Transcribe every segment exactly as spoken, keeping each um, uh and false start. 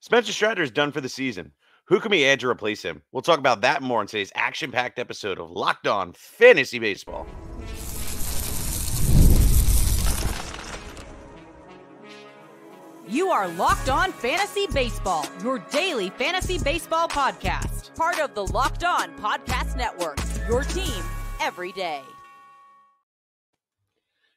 Spencer Strider is done for the season. Who can we add to replace him? We'll talk about that more in today's action-packed episode of Locked On Fantasy Baseball. You are Locked On Fantasy Baseball, your daily fantasy baseball podcast. Part of the Locked On Podcast Network, your team every day.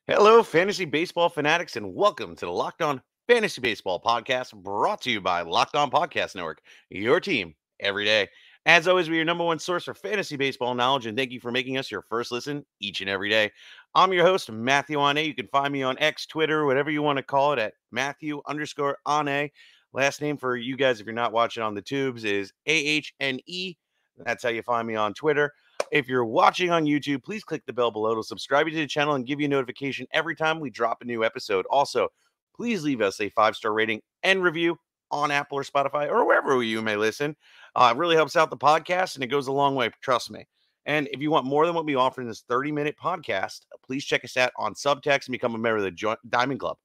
Hello, fantasy baseball fanatics, and welcome to the Locked On Fantasy Baseball Podcast, brought to you by Locked On Podcast Network, your team every day. As always, we're your number one source for fantasy baseball knowledge, and thank you for making us your first listen each and every day. I'm your host, Matthew Onay. You can find me on X, Twitter, whatever you want to call it, at Matthew underscore Onay. Last name for you guys, if you're not watching on the tubes, is A H N E. That's how you find me on Twitter. If you're watching on YouTube, please click the bell below to subscribe to the channel and give you a notification every time we drop a new episode. Also, please leave us a five-star rating and review on Apple or Spotify or wherever you may listen. Uh, it really helps out the podcast, and it goes a long way, trust me. And if you want more than what we offer in this thirty-minute podcast, please check us out on Subtext and become a member of the Diamond Club.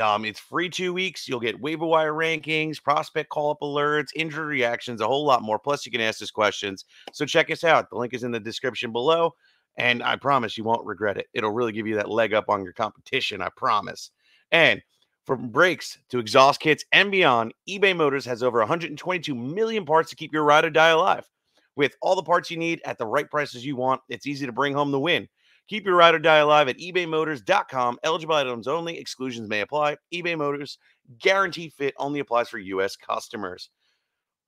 Um, it's free two weeks. You'll get waiver wire rankings, prospect call-up alerts, injury reactions, a whole lot more. Plus, you can ask us questions. So check us out. The link is in the description below, and I promise you won't regret it. It'll really give you that leg up on your competition, I promise. And from brakes to exhaust kits and beyond, eBay Motors has over one hundred twenty-two million parts to keep your ride or die alive. With all the parts you need at the right prices you want, it's easy to bring home the win. Keep your ride or die alive at ebay motors dot com. Eligible items only. Exclusions may apply. eBay Motors guarantee fit only applies for U S customers.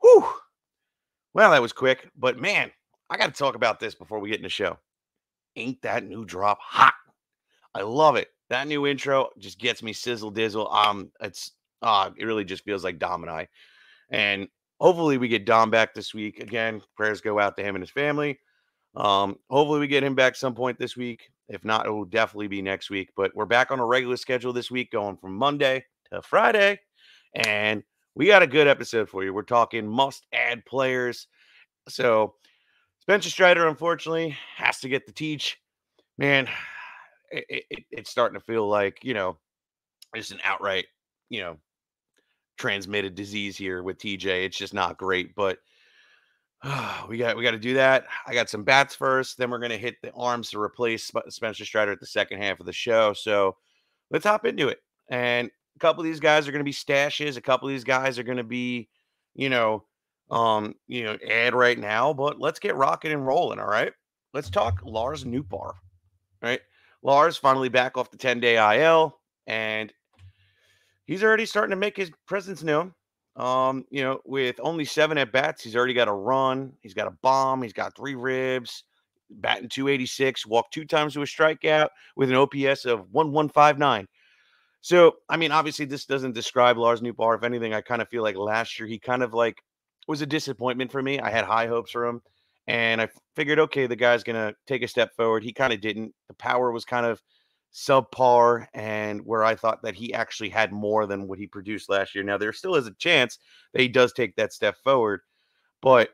Whew. Well, that was quick, but man, I got to talk about this before we get into the show. Ain't that new drop hot? I love it. That new intro just gets me sizzle dizzle. Um, it's uh, it really just feels like Dom and I. And hopefully we get Dom back this week. Again, prayers go out to him and his family. Um, hopefully we get him back some point this week. If not, it will definitely be next week. But we're back on a regular schedule this week, going from Monday to Friday. And we got a good episode for you. We're talking must-add players. So Spencer Strider, unfortunately, has to get the teach. Man, It, it, it's starting to feel like, you know, it's an outright, you know, transmitted disease here with T J. It's just not great, but uh, we got we got to do that. I got some bats first, then we're going to hit the arms to replace Spencer Strider at the second half of the show. So let's hop into it. And a couple of these guys are going to be stashes. A couple of these guys are going to be, you know, um, you know, ad right now. But let's get rocking and rolling, all right? Let's talk Lars Nootbaar, all right? Lars finally back off the ten-day I L, and he's already starting to make his presence known. Um, you know, with only seven at-bats, he's already got a run. He's got a bomb. He's got three ribs, batting two eighty-six, walked two times to a strikeout with an O P S of one one five nine. So, I mean, obviously this doesn't describe Lars Nootbaar. If anything, I kind of feel like last year he kind of like was a disappointment for me. I had high hopes for him. And I figured, okay, the guy's going to take a step forward. He kind of didn't. The power was kind of subpar, and where I thought that he actually had more than what he produced last year. Now, there still is a chance that he does take that step forward. But,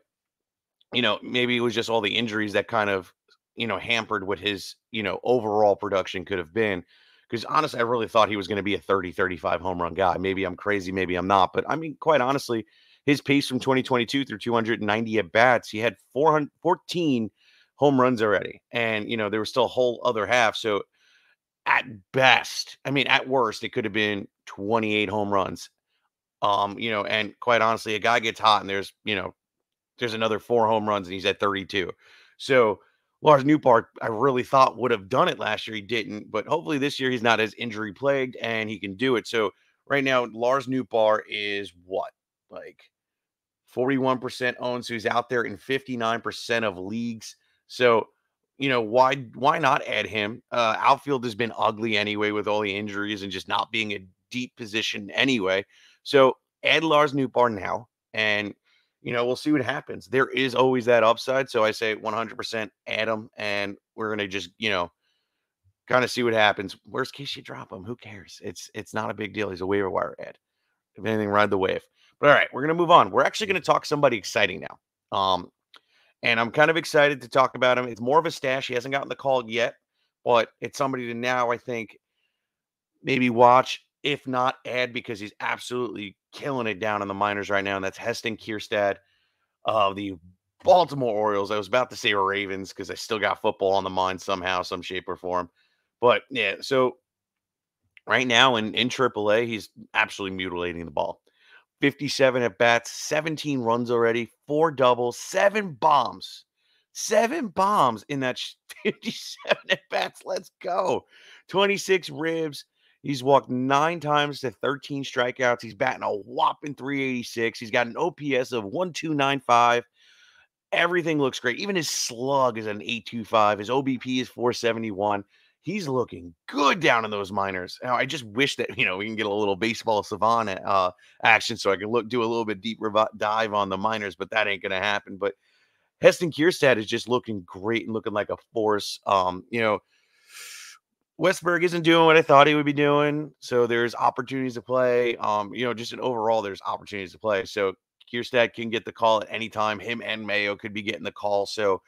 you know, maybe it was just all the injuries that kind of, you know, hampered what his, you know, overall production could have been. Because, honestly, I really thought he was going to be a thirty, thirty-five home run guy. Maybe I'm crazy. Maybe I'm not. But, I mean, quite honestly, his pace from twenty twenty-two through two ninety at-bats, he had fourteen home runs already. And, you know, there was still a whole other half. So at best, I mean, at worst, it could have been twenty-eight home runs. Um, you know, and quite honestly, a guy gets hot and there's, you know, there's another four home runs and he's at thirty-two. So Lars Nootbaar, I really thought would have done it last year. He didn't, but hopefully this year he's not as injury plagued and he can do it. So right now, Lars Nootbaar is what? Like forty-one percent owned, so he's out there in fifty-nine percent of leagues. So, you know, why why not add him? Uh, outfield has been ugly anyway with all the injuries and just not being a deep position anyway. So add Lars Nootbaar now, and, you know, we'll see what happens. There is always that upside, so I say one hundred percent add him, and we're going to just, you know, kind of see what happens. Worst case, you drop him. Who cares? It's, it's not a big deal. He's a waiver wire ad. If anything, ride the wave. But all right, we're going to move on. We're actually going to talk somebody exciting now. Um, and I'm kind of excited to talk about him. It's more of a stash. He hasn't gotten the call yet, but it's somebody to now, I think, maybe watch if not add, because he's absolutely killing it down in the minors right now. And that's Heston Kjerstad of the Baltimore Orioles. I was about to say Ravens because I still got football on the mind somehow, some shape or form. But yeah, so right now in, in triple A, he's absolutely mutilating the ball. fifty-seven at-bats, seventeen runs already, four doubles, seven bombs. Seven bombs in that fifty-seven at-bats. Let's go. twenty-six ribs. He's walked nine times to thirteen strikeouts. He's batting a whopping three eighty-six. He's got an O P S of one two nine five. Everything looks great. Even his slug is an eight two five. His O B P is four seventy-one. He's looking good down in those minors. Now, I just wish that, you know, we can get a little baseball savant uh, action so I can look, do a little bit deeper dive on the minors, but that ain't going to happen. But Heston Kjerstad is just looking great and looking like a force. Um, you know, Westberg isn't doing what I thought he would be doing, so there's opportunities to play. Um, you know, just in overall, there's opportunities to play. So Kjerstad can get the call at any time. Him and Mayo could be getting the call. So,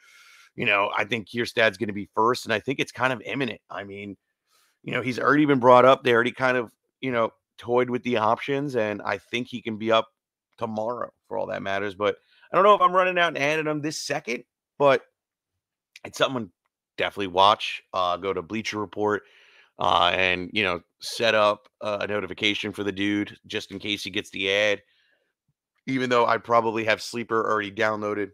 you know, I think Kjerstad's going to be first, and I think it's kind of imminent. I mean, you know, he's already been brought up. They already kind of, you know, toyed with the options, and I think he can be up tomorrow for all that matters. But I don't know if I'm running out and adding him this second, but it's something definitely watch. Uh, go to Bleacher Report uh, and, you know, set up a notification for the dude just in case he gets the ad, even though I probably have Sleeper already downloaded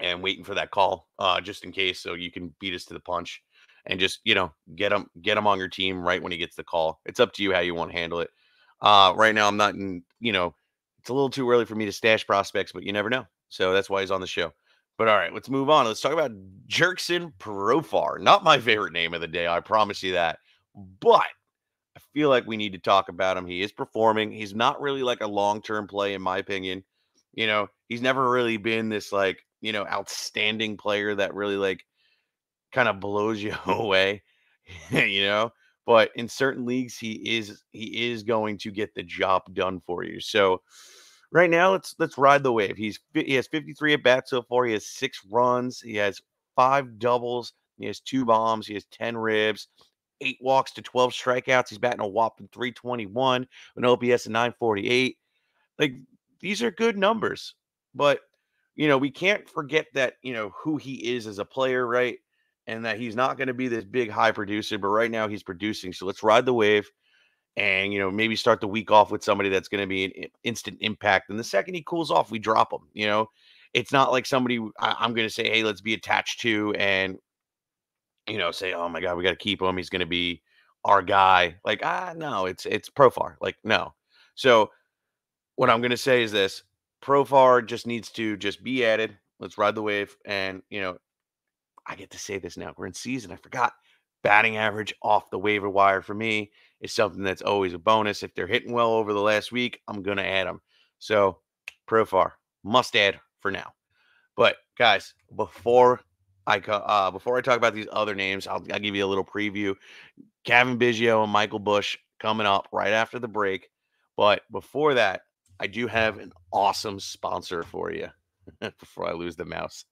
and waiting for that call uh, just in case. So you can beat us to the punch and just, you know, get him, get him on your team right when he gets the call. It's up to you how you want to handle it. Uh, right now, I'm not in, you know, it's a little too early for me to stash prospects, but you never know. So that's why he's on the show. But all right, let's move on. Let's talk about Jurickson Profar. Not my favorite name of the day, I promise you that. But I feel like we need to talk about him. He is performing. He's not really like a long-term play, in my opinion. You know, he's never really been this like, you know, outstanding player that really like kind of blows you away, you know. But in certain leagues, he is he is going to get the job done for you. So right now, let's let's ride the wave. He's he has fifty-three at bats so far. He has six runs. He has five doubles. He has two bombs. He has ten ribs, eight walks to twelve strikeouts. He's batting a whopping three twenty-one, an O P S of nine forty-eight. Like, these are good numbers, but you know we can't forget that you know who he is as a player, right? And that he's not going to be this big high producer, but right now he's producing. So let's ride the wave and, you know, maybe start the week off with somebody that's going to be an instant impact. And the second he cools off, we drop him. You know, it's not like somebody I, I'm going to say, hey, let's be attached to and, you know, say, oh my God, we got to keep him. He's going to be our guy. Like, ah, no, it's, it's Profar. Like, no. So what I'm going to say is this: Profar just needs to just be added. Let's ride the wave and, you know, I get to say this now. We're in season. I forgot. Batting average off the waiver wire for me is something that's always a bonus. If they're hitting well over the last week, I'm going to add them. So, Profar, must add for now. But, guys, before I uh, before I talk about these other names, I'll, I'll give you a little preview. Cavan Biggio and Michael Busch coming up right after the break. But before that, I do have an awesome sponsor for you before I lose the mouse.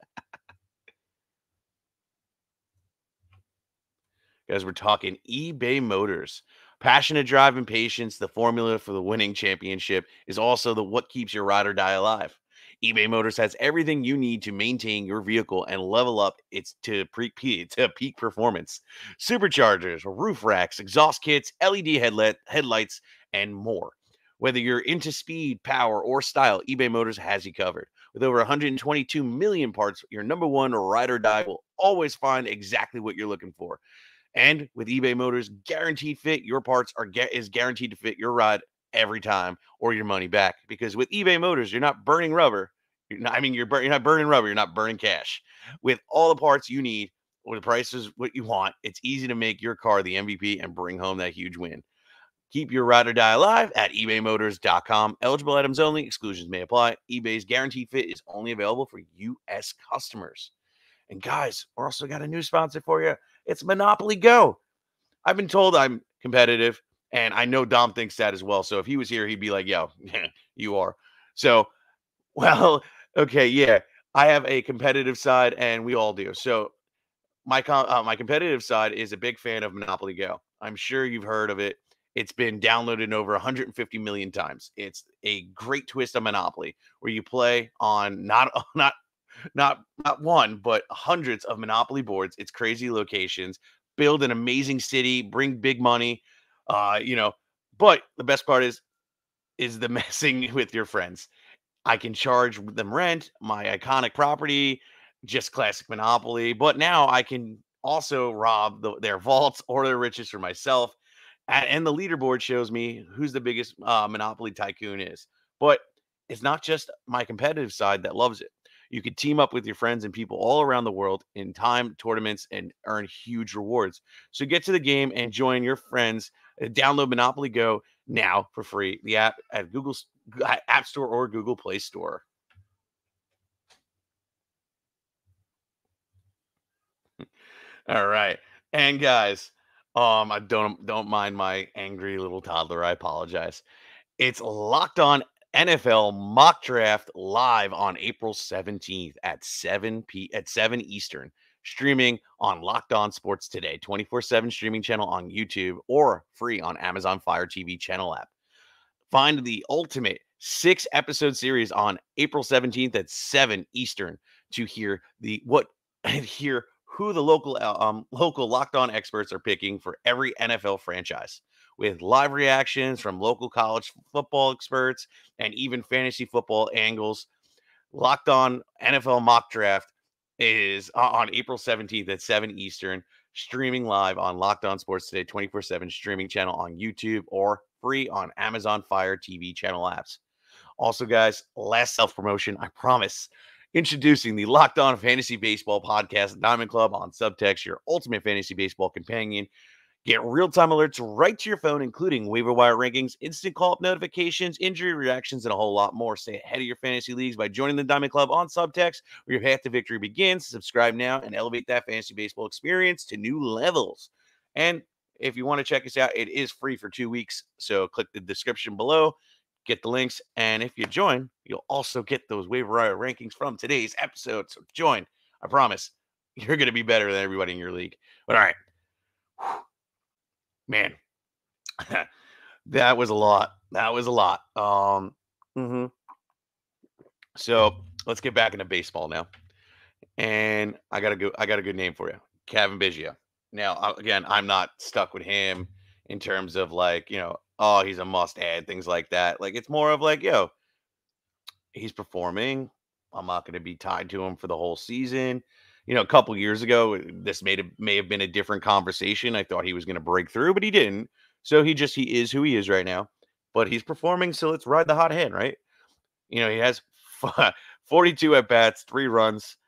Guys, we're talking eBay Motors. Passionate drive and patience, the formula for the winning championship, is also the what keeps your ride or die alive. eBay Motors has everything you need to maintain your vehicle and level up its to, pre to peak performance. Superchargers, roof racks, exhaust kits, L E D headlight, headlights, and more. Whether you're into speed, power, or style, eBay Motors has you covered. With over one hundred twenty-two million parts, your number one ride or die will always find exactly what you're looking for. And with eBay Motors guaranteed fit, your parts are is guaranteed to fit your ride every time or your money back. Because with eBay Motors, you're not burning rubber. You're not, I mean, you're, bur you're not burning rubber. You're not burning cash. With all the parts you need or the prices what you want, it's easy to make your car the M V P and bring home that huge win. Keep your ride or die alive at ebay motors dot com. Eligible items only. Exclusions may apply. eBay's guaranteed fit is only available for U S customers. And guys, we're also got a new sponsor for you. It's Monopoly Go. I've been told I'm competitive, and I know Dom thinks that as well. So if he was here, he'd be like, yo, you are. So, well, okay, yeah, I have a competitive side, and we all do. So my, com uh, my competitive side is a big fan of Monopoly Go. I'm sure you've heard of it. It's been downloaded over one hundred fifty million times. It's a great twist on Monopoly, where you play on not not not not one, but hundreds of Monopoly boards. It's crazy locations. Build an amazing city. Bring big money. Uh, you know, but the best part is is the messing with your friends. I can charge them rent, my iconic property, just classic Monopoly. But now I can also rob the, their vaults or their riches for myself. And the leaderboard shows me who's the biggest uh, Monopoly tycoon is. But it's not just my competitive side that loves it. You can team up with your friends and people all around the world in time tournaments and earn huge rewards. So get to the game and join your friends. Download Monopoly Go now for free. The app at Google App Store or Google Play Store. All right. And guys, Um, I don't don't mind my angry little toddler. I apologize. It's Locked On N F L Mock Draft live on April seventeenth at seven p at seven Eastern, streaming on Locked On Sports Today, twenty-four seven streaming channel on YouTube or free on Amazon Fire T V channel app. Find the ultimate six episode series on April seventeenth at seven Eastern to hear the what and hear. who the local um, local Locked On experts are picking for every N F L franchise, with live reactions from local college football experts and even fantasy football angles. Locked On N F L Mock Draft is on April seventeenth at seven Eastern, streaming live on Locked On Sports Today, twenty-four seven streaming channel on YouTube or free on Amazon Fire T V channel apps. Also, guys, last self-promotion, I promise. Introducing the Locked On Fantasy Baseball Podcast, Diamond Club on Subtext, your ultimate fantasy baseball companion. Get real-time alerts right to your phone, including waiver wire rankings, instant call-up notifications, injury reactions, and a whole lot more. Stay ahead of your fantasy leagues by joining the Diamond Club on Subtext, where your path to victory begins. Subscribe now and elevate that fantasy baseball experience to new levels. And if you want to check us out, it is free for two weeks, so click the description below. Get the links, and if you join, you'll also get those waiver wire rankings from today's episode. So join. I promise you're going to be better than everybody in your league. But all right. Whew. Man, that was a lot. That was a lot. Um, mm-hmm. So let's get back into baseball now. And I got a good, I got a good name for you. Cavan Biggio. Now, again, I'm not stuck with him in terms of like, you know, oh, he's a must-add, things like that. Like, it's more of like, yo, he's performing. I'm not going to be tied to him for the whole season. You know, a couple years ago, this may have, may have been a different conversation. I thought he was going to break through, but he didn't. So he just, he is who he is right now. But he's performing, so let's ride the hot hand, right? You know, he has forty-two at-bats, three runs,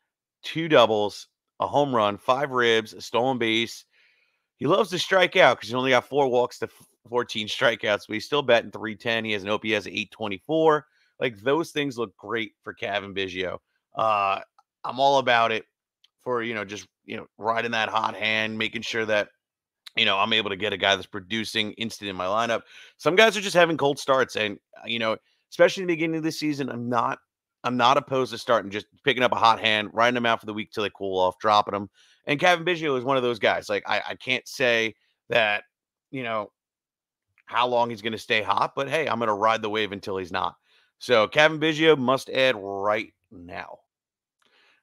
two doubles, a home run, five ribs, a stolen base. He loves to strike out because he only got four walks to fourteen strikeouts, but he's still batting three ten. He has an O P S of eight twenty-four. Like, those things look great for Cavan Biggio. Uh, I'm all about it for, you know, just, you know, riding that hot hand, making sure that, you know, I'm able to get a guy that's producing instant in my lineup. Some guys are just having cold starts. And, you know, especially in the beginning of the season, I'm not, I'm not opposed to starting, just picking up a hot hand, riding them out for the week till they cool off, dropping them. And Cavan Biggio is one of those guys. Like, I, I can't say that, you know, how long he's going to stay hot, but hey, I'm going to ride the wave until he's not. So Cavan Biggio must add right now.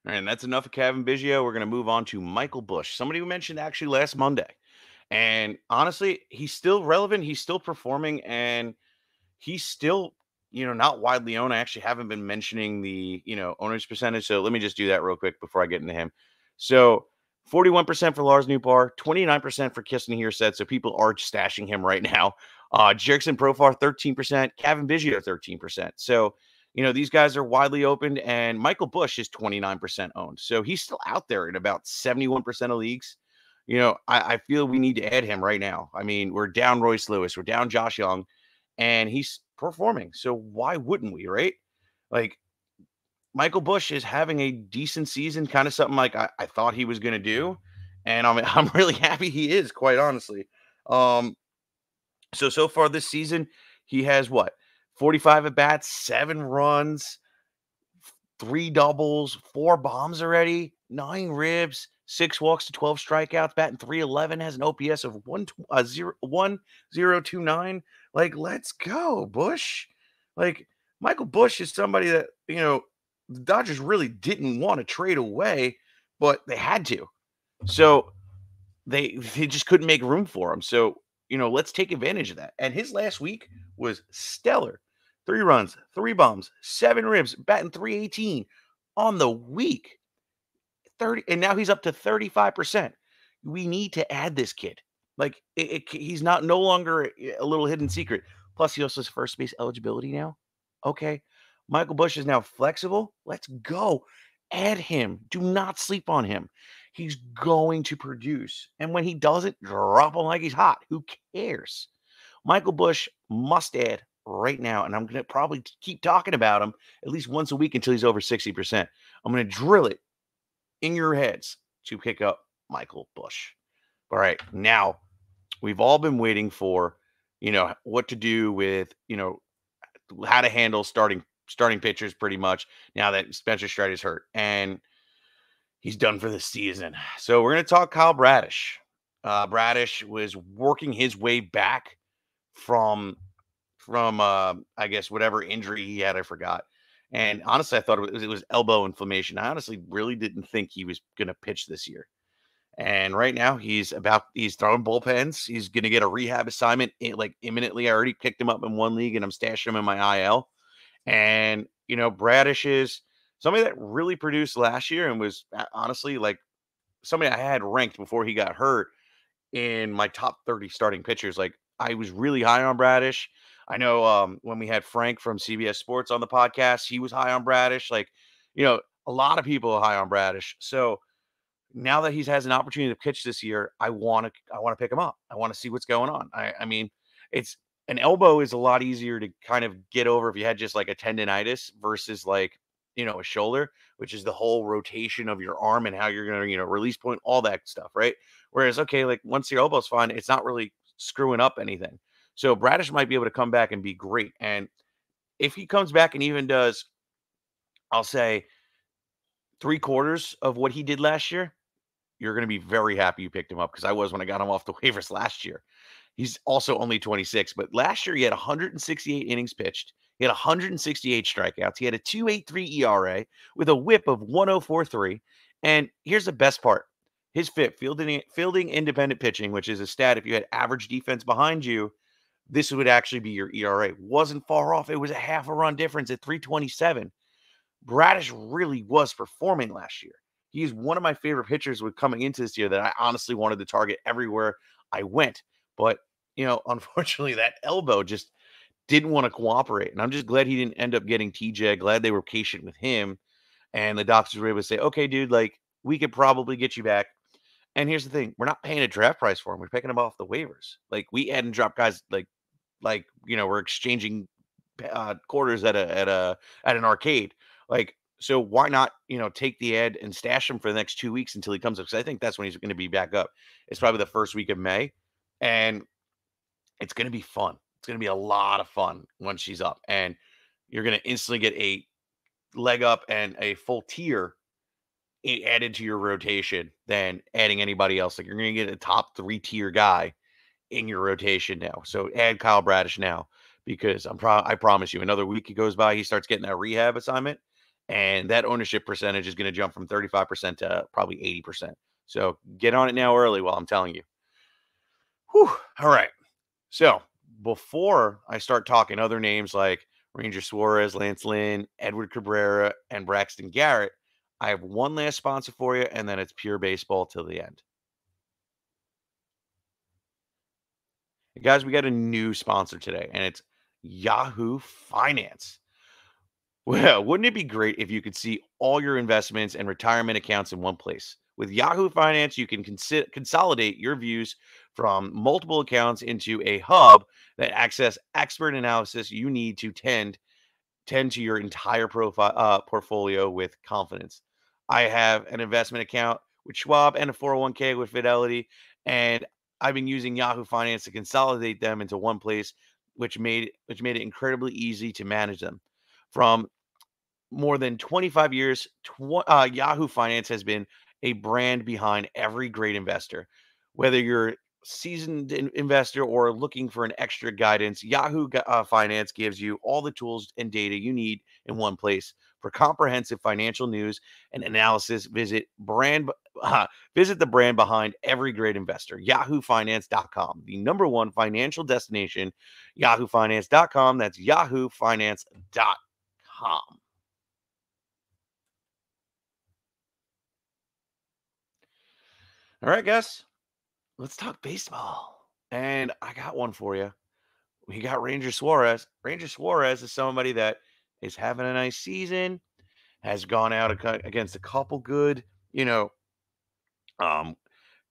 All right, and that's enough of Cavan Biggio. We're going to move on to Michael Busch, somebody we mentioned actually last Monday. And honestly, he's still relevant. He's still performing, and he's still, you know, not widely owned. I actually haven't been mentioning the, you know, owner's percentage. So let me just do that real quick before I get into him. So forty-one percent for Lars Nootbaar, twenty-nine percent for Heston Kjerstad. So people are stashing him right now. Uh, Jurickson Profar, thirteen percent. Cavan Biggio, thirteen percent. So, you know, these guys are widely opened, and Michael Busch is twenty-nine percent owned. So he's still out there in about seventy-one percent of leagues. You know, I, I feel we need to add him right now. I mean, we're down Royce Lewis. We're down Josh Young, and he's performing. So why wouldn't we, right? Like, Michael Busch is having a decent season, kind of something like I, I thought he was going to do. And I'm, I'm really happy he is, quite honestly. Um, so, so far this season, he has what? forty-five at-bats, seven runs, three doubles, four bombs already, nine ribs, Six walks to twelve strikeouts, batting three eleven, has an O P S of one uh, zero one zero two nine. Like, let's go, Busch. Like, Michael Busch is somebody that, you know, the Dodgers really didn't want to trade away, but they had to. So they they just couldn't make room for him. So, you know, let's take advantage of that. And his last week was stellar. Three runs, three bombs, seven ribs, batting three eighteen on the week. thirty, and now he's up to thirty-five percent. We need to add this kid. Like, it, it, he's not no longer a little hidden secret. Plus, he also has first base eligibility now. Okay. Michael Busch is now flexible. Let's go. Add him. Do not sleep on him. He's going to produce. And when he doesn't, drop him like he's hot. Who cares? Michael Busch must add right now. And I'm going to probably keep talking about him at least once a week until he's over sixty percent. I'm going to drill it in your heads to pick up Michael Busch. All right. Now, we've all been waiting for, you know, what to do with, you know, how to handle starting starting pitchers pretty much now that Spencer Strider is hurt. And he's done for the season. So we're going to talk Kyle Bradish. Uh, Bradish was working his way back from, from uh, I guess, whatever injury he had, I forgot. And honestly, I thought it was, it was elbow inflammation. I honestly really didn't think he was going to pitch this year. And right now he's about, he's throwing bullpens. He's going to get a rehab assignment in, like, imminently. I already picked him up in one league and I'm stashing him in my I L. And, you know, Bradish is somebody that really produced last year and was honestly like somebody I had ranked before he got hurt in my top thirty starting pitchers. Like, I was really high on Bradish. I know um, when we had Frank from C B S Sports on the podcast, he was high on Bradish. Like, you know, a lot of people are high on Bradish. So now that he has an opportunity to pitch this year, I want to I want to pick him up. I want to see what's going on. I, I mean, it's an elbow is a lot easier to kind of get over if you had just like a tendonitis versus like, you know, a shoulder, which is the whole rotation of your arm and how you're going to, you know, release point, all that stuff, right? Whereas, okay, like once your elbow's fine, it's not really screwing up anything. So Bradish might be able to come back and be great. And if he comes back and even does, I'll say, three quarters of what he did last year, you're going to be very happy you picked him up, because I was when I got him off the waivers last year. He's also only twenty-six, but last year he had one hundred sixty-eight innings pitched. He had one hundred sixty-eight strikeouts. He had a two point eight three E R A with a whip of one oh four point three. And here's the best part. His fit, fielding, fielding independent pitching, which is a stat if you had average defense behind you, this would actually be your E R A. Wasn't far off. It was a half a run difference at three twenty-seven. Bradish really was performing last year. He's one of my favorite pitchers with coming into this year that I honestly wanted to target everywhere I went. But, you know, unfortunately, that elbow just didn't want to cooperate. And I'm just glad he didn't end up getting T J. Glad they were patient with him. And the doctors were able to say, okay, dude, like, we could probably get you back. And here's the thing. We're not paying a draft price for him. We're picking him off the waivers. Like, we add and drop guys like, like, you know, we're exchanging uh, quarters at a, at a, at an arcade. Like, so why not, you know, take the ad and stash him for the next two weeks until he comes up? Because I think that's when he's going to be back up. It's probably the first week of May, and it's going to be fun. It's going to be a lot of fun once she's up, and you're going to instantly get a leg up and a full tier added to your rotation than adding anybody else. Like, you're going to get a top three tier guy in your rotation now. So add Kyle Bradish now, because I'm pro- I promise you another week he goes by, he starts getting that rehab assignment, and that ownership percentage is going to jump from thirty-five percent to probably eighty percent. So get on it now early while I'm telling you. Whew. All right. So before I start talking other names like Ranger Suarez, Lance Lynn, Edward Cabrera, and Braxton Garrett, I have one last sponsor for you, and then it's pure baseball till the end. Guys, we got a new sponsor today, and it's Yahoo Finance. Well, wouldn't it be great if you could see all your investments and retirement accounts in one place? With Yahoo Finance, you can cons- consolidate your views from multiple accounts into a hub that access expert analysis you need to tend, tend to your entire profile uh, portfolio with confidence. I have an investment account with Schwab and a four oh one k with Fidelity, and I've been using Yahoo Finance to consolidate them into one place, which made which made it incredibly easy to manage them. From more than twenty-five years, tw- uh, Yahoo Finance has been a brand behind every great investor. Whether you're a seasoned investor or looking for an extra guidance, Yahoo uh, Finance gives you all the tools and data you need in one place. For comprehensive financial news and analysis, visit brand uh, visit the brand behind every great investor, yahoo finance dot com, the number one financial destination, yahoo finance dot com. That's yahoo finance dot com. All right, guys, let's talk baseball. And I got one for you. We got Ranger Suarez. Ranger Suarez is somebody that is having a nice season, has gone out against a couple good, you know, um,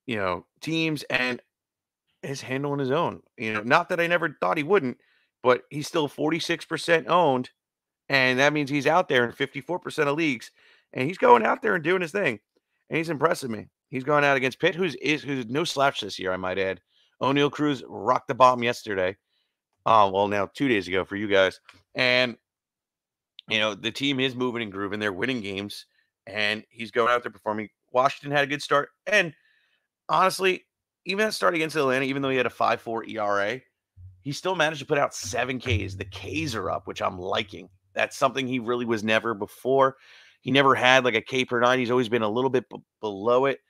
you know, teams, and is handling his own. You know, not that I never thought he wouldn't, but he's still forty-six percent owned, and that means he's out there in fifty-four percent of leagues, and he's going out there and doing his thing, and he's impressing me. He's going out against Pitt, who's is who's no slouch this year, I might add. O'Neill Cruz rocked the bomb yesterday, uh, well, now two days ago for you guys, and you know, the team is moving and grooving. They're winning games, and he's going out there performing. Washington had a good start. And honestly, even that start against Atlanta, even though he had a five four E R A, he still managed to put out seven Ks. The Ks are up, which I'm liking. That's something he really was never before. He never had like a K per nine. He's always been a little bit b- below it.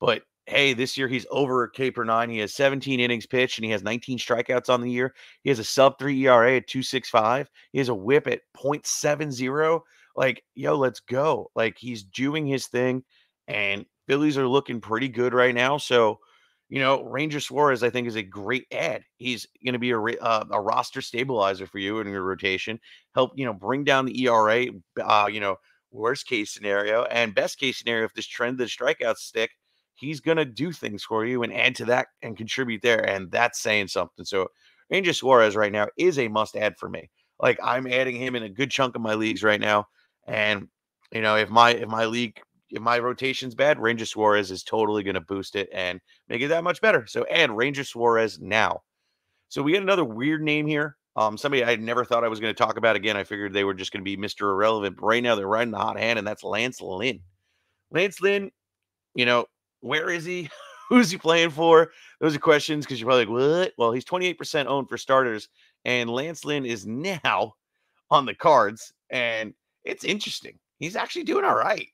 But hey, this year he's over a K per nine. He has seventeen innings pitched, and he has nineteen strikeouts on the year. He has a sub three E R A at two sixty-five. He has a whip at point seven zero. Like, yo, let's go. Like, he's doing his thing, and Phillies are looking pretty good right now. So, you know, Ranger Suarez, I think, is a great add. He's going to be a, uh, a roster stabilizer for you in your rotation. Help, you know, bring down the E R A, uh, you know, worst case scenario, and best case scenario, if this trend, the strikeouts stick, he's going to do things for you and add to that and contribute there. And that's saying something. So Ranger Suarez right now is a must add for me. Like, I'm adding him in a good chunk of my leagues right now. And, you know, if my, if my league, if my rotation's bad, Ranger Suarez is totally going to boost it and make it that much better. So add Ranger Suarez now. So we got another weird name here. Um, somebody I never thought I was going to talk about again. I figured they were just going to be Mister Irrelevant, but right now they're riding the hot hand, and that's Lance Lynn. Lance Lynn, you know, where is he? Who's he playing for? Those are questions, because you're probably like, what? Well, he's twenty-eight percent owned for starters, and Lance Lynn is now on the Cards, and it's interesting. He's actually doing all right.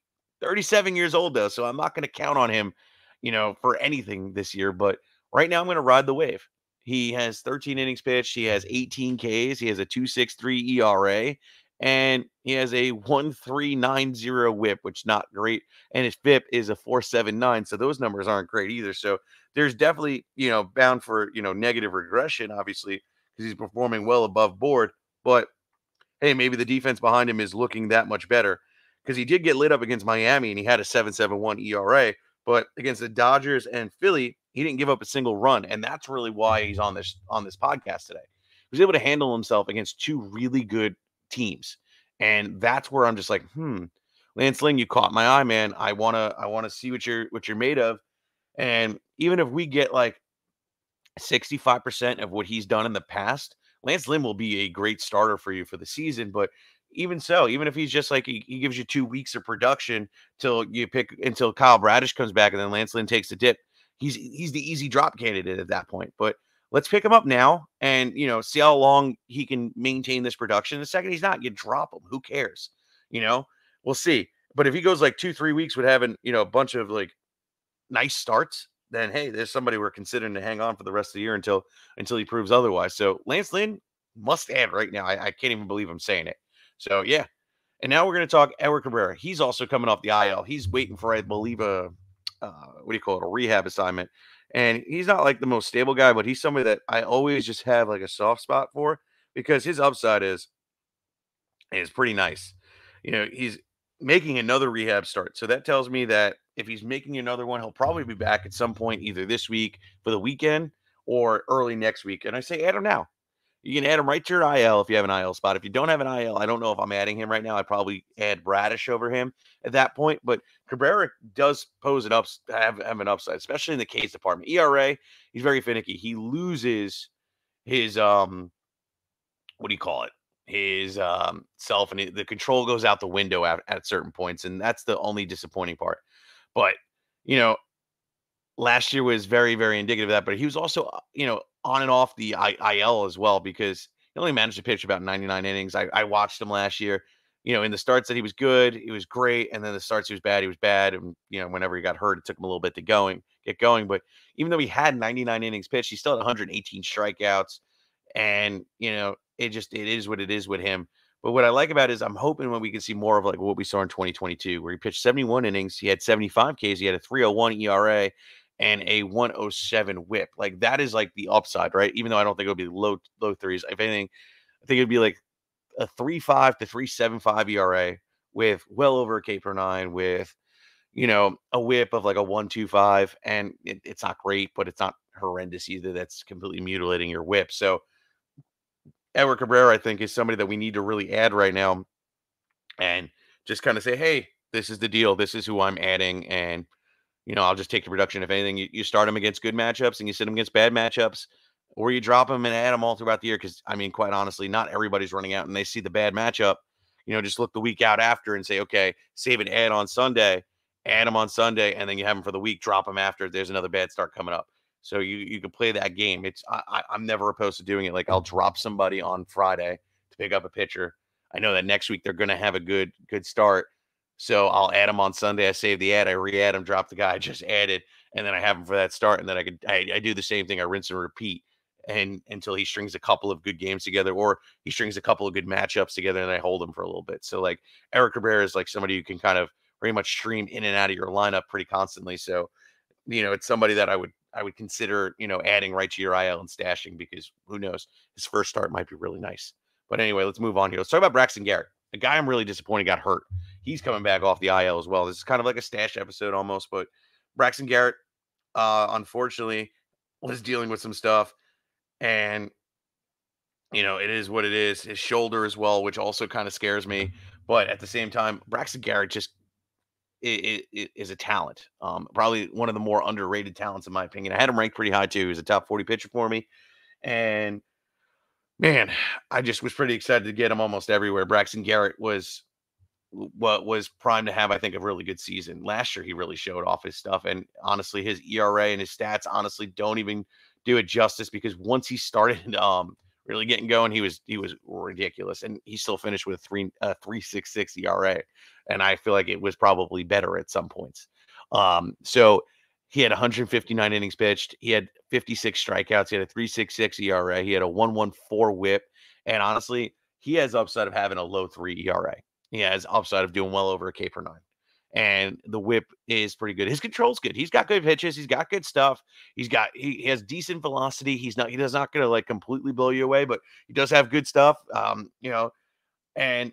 thirty-seven years old, though, so I'm not going to count on him, you know, for anything this year, but right now I'm going to ride the wave. He has thirteen innings pitched. He has eighteen Ks. He has a two sixty-three E R A, and he has a one three nine zero whip, which is not great. And his F I P is a four seventy-nine. So those numbers aren't great either. So there's definitely, you know, bound for, you know, negative regression, obviously, because he's performing well above board. But hey, maybe the defense behind him is looking that much better, because he did get lit up against Miami and he had a seven seventy-one E R A. But against the Dodgers and Philly, he didn't give up a single run, and that's really why he's on this on this podcast today. He was able to handle himself against two really good teams, and that's where I'm just like, hmm, Lance Lynn, you caught my eye, man. I wanna I wanna see what you're what you're made of. And even if we get like sixty-five percent of what he's done in the past, Lance Lynn will be a great starter for you for the season. But even so, even if he's just like, he, he gives you two weeks of production till you pick, until Kyle Bradish comes back and then Lance Lynn takes the dip, he's, he's the easy drop candidate at that point. But let's pick him up now and, you know, see how long he can maintain this production. The second he's not, you drop him. Who cares? You know, we'll see. But if he goes like two, three weeks with having, you know, a bunch of like nice starts, then hey, there's somebody we're considering to hang on for the rest of the year until, until he proves otherwise. So Lance Lynn must add right now. I, I can't even believe I'm saying it. So, yeah. And now we're going to talk Edward Cabrera. He's also coming off the I L. He's waiting for, I believe, a, uh, what do you call it, a rehab assignment. And he's not like the most stable guy, but he's somebody that I always just have like a soft spot for, because his upside is, is pretty nice. You know, he's making another rehab start. So that tells me that if he's making another one, he'll probably be back at some point, either this week for the weekend or early next week. And I say, I don't know. You can add him right to your I L if you have an I L spot. If you don't have an I L, I don't know if I'm adding him right now. I probably add Bradish over him at that point. But Cabrera does pose an up, have, have an upside, especially in the K's department. E R A, he's very finicky. He loses his, um, what do you call it? His um, self, and the control goes out the window at, at certain points, and that's the only disappointing part. But you know, last year was very, very indicative of that. But he was also, you know, on and off the I L as well, because he only managed to pitch about ninety-nine innings. I, I watched him last year. You know, in the starts that he was good, he was great. And then the starts he was bad, he was bad. And, you know, whenever he got hurt, it took him a little bit to going, get going. But even though he had ninety-nine innings pitched, he still had one hundred eighteen strikeouts. And, you know, it just, it is what it is with him. But what I like about it is I'm hoping when we can see more of like what we saw in twenty twenty-two, where he pitched seventy-one innings, he had seventy-five Ks, he had a three oh one E R A and a one oh seven whip. Like that is like the upside, right? Even though I don't think it'll be low, low threes. If anything, I think it'd be like a three point five to three point seven five E R A with well over a K per nine, with, you know, a whip of like a one two five, and it, it's not great, but it's not horrendous either. That's completely mutilating your whip. So Edward Cabrera, I think, is somebody that we need to really add right now and just kind of say, hey, this is the deal. This is who I'm adding. And, you know, I'll just take the production. If anything, you, you start him against good matchups and you sit him against bad matchups, or you drop them and add them all throughout the year. Because, I mean, quite honestly, not everybody's running out and they see the bad matchup. You know, just look the week out after and say, okay, save an ad on Sunday, add them on Sunday, and then you have them for the week, drop them after there's another bad start coming up. So you you can play that game. It's I, I, I'm never opposed to doing it. Like, I'll drop somebody on Friday to pick up a pitcher. I know that next week they're going to have a good good start. So I'll add them on Sunday. I save the ad. I re-add them, drop the guy I just added, and then I have him for that start. And then I, could, I, I do the same thing. I rinse and repeat. And until he strings a couple of good games together, or he strings a couple of good matchups together, and I hold him for a little bit. So like Eric Cabrera is like somebody you can kind of pretty much stream in and out of your lineup pretty constantly. So, you know, it's somebody that I would, I would consider, you know, adding right to your I L and stashing, because who knows, his first start might be really nice. But anyway, let's move on here. Let's talk about Braxton Garrett, a guy I'm really disappointed got hurt. He's coming back off the I L as well. This is kind of like a stash episode almost, but Braxton Garrett, uh, unfortunately was dealing with some stuff. And, you know, it is what it is. His shoulder as well, which also kind of scares me. But at the same time, Braxton Garrett just is, is a talent. Um, probably one of the more underrated talents, in my opinion. I had him ranked pretty high, too. He was a top forty pitcher for me. And, man, I just was pretty excited to get him almost everywhere. Braxton Garrett was what was primed to have, I think, a really good season. Last year, he really showed off his stuff. And, honestly, his E R A and his stats, honestly, don't even – do it justice, because once he started um, really getting going, he was he was ridiculous, and he still finished with a three uh, three six six E R A, and I feel like it was probably better at some points. Um, so he had one hundred fifty-nine innings pitched, he had fifty-six strikeouts, he had a three six six E R A, he had a one one four WHIP, and honestly, he has upside of having a low three E R A. He has upside of doing well over a K per nine. And the whip is pretty good. His control's good. He's got good pitches. He's got good stuff. He's got, he, he has decent velocity. He's not, he does not going to like completely blow you away, but he does have good stuff. Um, you know, and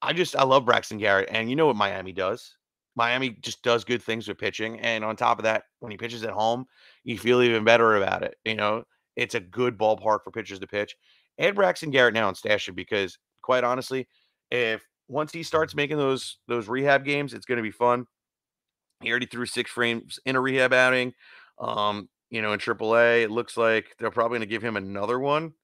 I just, I love Braxton Garrett. And you know what Miami does? Miami just does good things with pitching. And on top of that, when he pitches at home, you feel even better about it. You know, it's a good ballpark for pitchers to pitch. Add Braxton Garrett now and stash him, because quite honestly, if, once he starts making those those rehab games, it's going to be fun. He already threw six frames in a rehab outing. Um, you know, in triple A, it looks like they're probably going to give him another one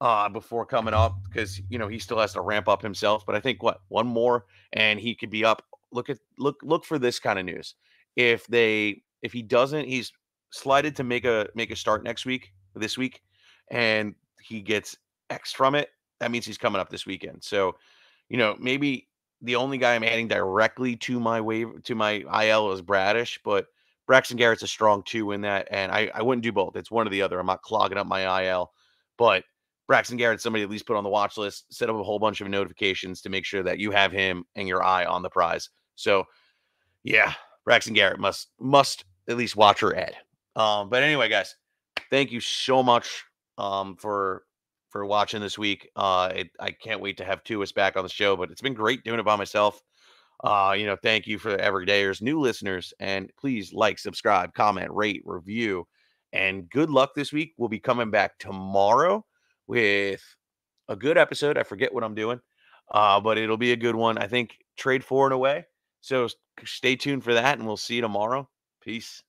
uh, before coming up, because, you know, he still has to ramp up himself. But I think, what, one more, and he could be up. Look at look look for this kind of news. If they if he doesn't, he's slided to make a make a start next week, this week, and he gets X from it. That means he's coming up this weekend. So, you know, maybe the only guy I'm adding directly to my waiver, to my I L, is Bradish, but Braxton Garrett's a strong two in that, and I, I wouldn't do both. It's one or the other. I'm not clogging up my I L, but Braxton Garrett's somebody at least put on the watch list. Set up a whole bunch of notifications to make sure that you have him and your eye on the prize. So, yeah, Braxton Garrett must must at least watch or add. Um, but anyway, guys, thank you so much um, for. for watching this week. Uh, it, I can't wait to have Tuis back on the show, but it's been great doing it by myself. Uh, you know, thank you for the everydayers, new listeners, and please like, subscribe, comment, rate, review, and good luck this week. We'll be coming back tomorrow with a good episode. I forget what I'm doing, uh, but it'll be a good one. I think trade four and away. So stay tuned for that, and we'll see you tomorrow. Peace.